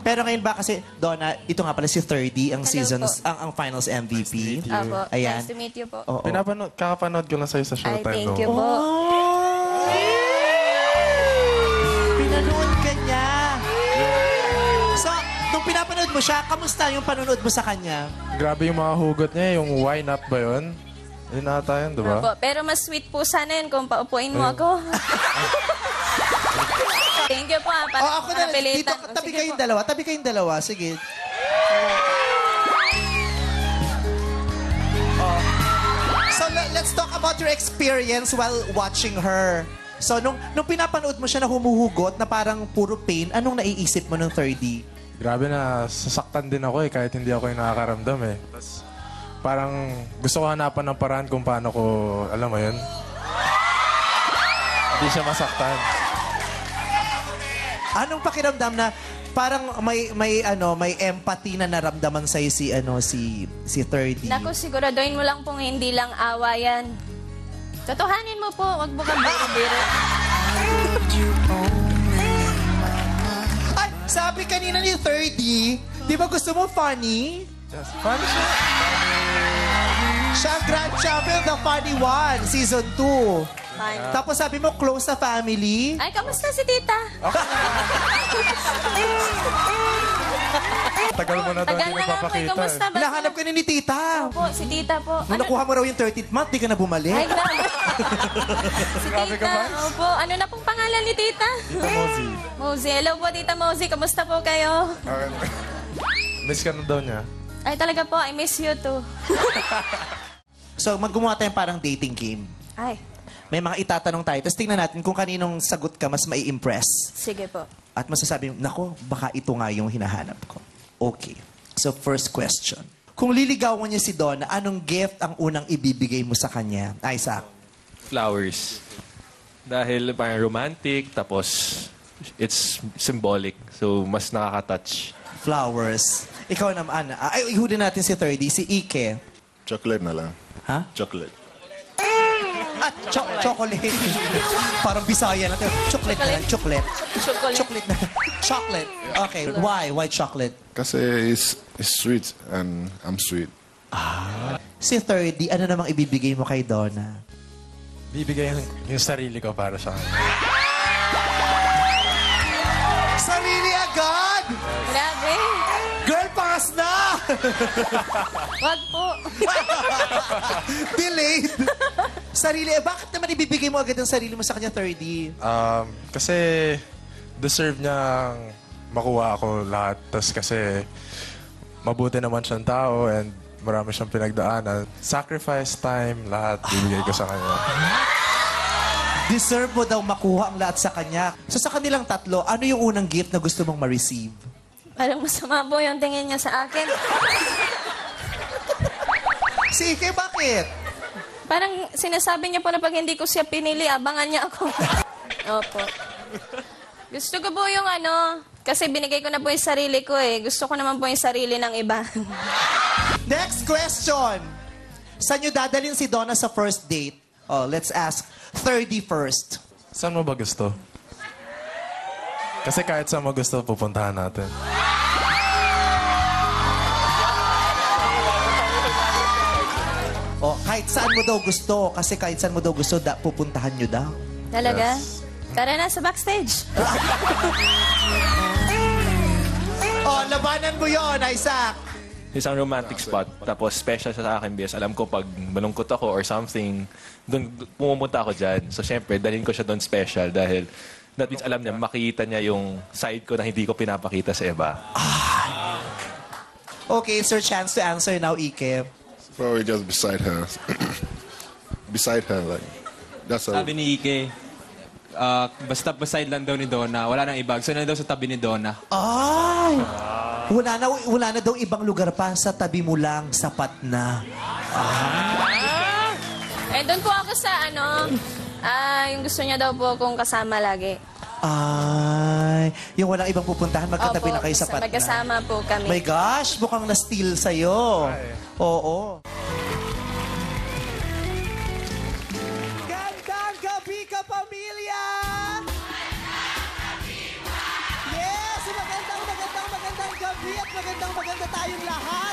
Pero ngayon ba kasi, Donna, ito nga pala si Thirdy, ang seasons, ang finals MVP. Ayan. Nice to meet you po. Oh, oh. Kakapanood ko lang sa'yo sa Showtime. Ay, thank you po. Pinanood ka niya. So, nung pinapanood mo siya, kamusta yung panonood mo sa kanya? Grabe yung mga hugot niya, yung why not ba yun? Yun nata yun, diba? Opo, pero mas sweet po sana yun kung paupuin mo ako. Thank you po, parang napilitan. Dito, tabi kayong dalawa. Tabi kayong dalawa. Sige. So, let's talk about your experience while watching her. So, nung pinapanood mo siya na humuhugot, na parang puro pain, anong naiisip mo ng 3D? Grabe na, sasaktan din ako eh, kahit hindi ako yung nakakaramdam eh. Tapos, parang gusto ko hanapan ng paraan kung paano ko, alam mo yun? Hindi siya masaktan. Anong pakiramdam na parang may empathy na naramdaman sa si Thirdy? Naku, siguraduhin mo lang pong hindi lang awayan. Totohanin mo po, wag mo kang biro-biro. Ay, sabi kanina ni Thirdy, di ba gusto mo funny? Just funny siya. Siya ang grand champion, the funny one, season 2. Tapos sabi mo, close sa family. Ay, kamusta si tita? Tagal mo na daw hindi nagpapakita. Hinahanap ka ni tita. Opo, si tita po. Nung nakuha mo raw yung 13th month, di ka na bumalik. Ay, grabe. Si tita, opo. Ano na pong pangalan ni tita? Tita Mozi. Mozi. Hello po, tita Mozi. Kamusta po kayo? Miss ka na daw niya. Ay, talaga po. I miss you too. So, maggumawa tayong parang dating game. Ay. May mga itatanong tayo. Tapos tingnan natin kung kaninong sagot ka mas mai-impress. Sige po. At masasabi, nako, baka ito nga yung hinahanap ko. Okay. So, first question. Kung liligawan niya si Donna, anong gift ang unang ibibigay mo sa kanya? Isaac? Flowers. Dahil parang romantic, tapos it's symbolic. So, mas nakaka-touch. Flowers. Ikaw naman, Ana. Ay, ihudin natin si Thirdy, si Ike. Chocolate na lang. Ha? Chocolate. Chocolate. Parang Bisaya natin. Chocolate na lang. Chocolate. Chocolate na lang. Chocolate. Okay. Why chocolate? Kasi it's sweet and I'm sweet. Ah. Si Thirdy, ano namang ibibigay mo kay Donna? Bibigay yung sarili ko para sa akin. Sarili agad? Grabe. Girl, pangas na! Wag po. Delayed. Sarili. Bakit naman ibibigay mo agad ang sarili mo sa kanya, Thirdy? Kasi deserve niyang makuha ako lahat. Tapos kasi mabuti naman siyang tao and marami siyang pinagdaanan. Sacrifice time, lahat ibigay ko sa kanya. Deserve mo daw makuha ang lahat sa kanya. So sa kanilang tatlo, ano yung unang gift na gusto mong ma-receive? Parang masama po yung tingin niya sa akin. Si Ike, bakit? Parang sinasabi niya po na pag hindi ko siya pinili, abangan niya ako. Opo. Gusto ko po yung kasi binigay ko na po yung sarili ko eh. Gusto ko naman po yung sarili ng iba. Next question. Saan niyo dadalhin si Donna sa first date? Oh, let's ask 31st. Saan mo ba gusto? Kasi kahit saan mo gusto, pupuntahan natin. Oh, kahit saan mo daw gusto, kasi kahit saan mo daw gusto, pupuntahan nyo daw. Talaga? Yes. Tara na sa backstage. Oh, labanan mo yun, Isaac. Isang romantic spot, tapos special sa akin because alam ko pag malungkot ako or something, doon pumunta ako dyan. So, syempre, dalhin ko siya doon special dahil that means alam niya, makikita niya yung side ko na hindi ko pinapakita sa iba. Ah. Okay, it's your chance to answer now, Ike. Probably just beside her. Beside her, like, that's all. Sabi ni Ike, basta beside lang daw ni Donna, wala nang ibang. So, na daw sa tabi ni Donna. Ay! Wala na daw ibang lugar pa. Sa tabi mo lang, sapat na. Ah! Eh, doon po ako sa, yung gusto niya daw po akong kasama lagi. Ay, yung walang ibang pupuntahan, magkatabi na kayo sa patna. Magkasama po kami. My gosh, mukhang na-steal sa'yo. Ay. Oo. Gandang gabi ka, pamilya! Yes! Magandang, magandang, magandang Magandang maganda tayong lahat.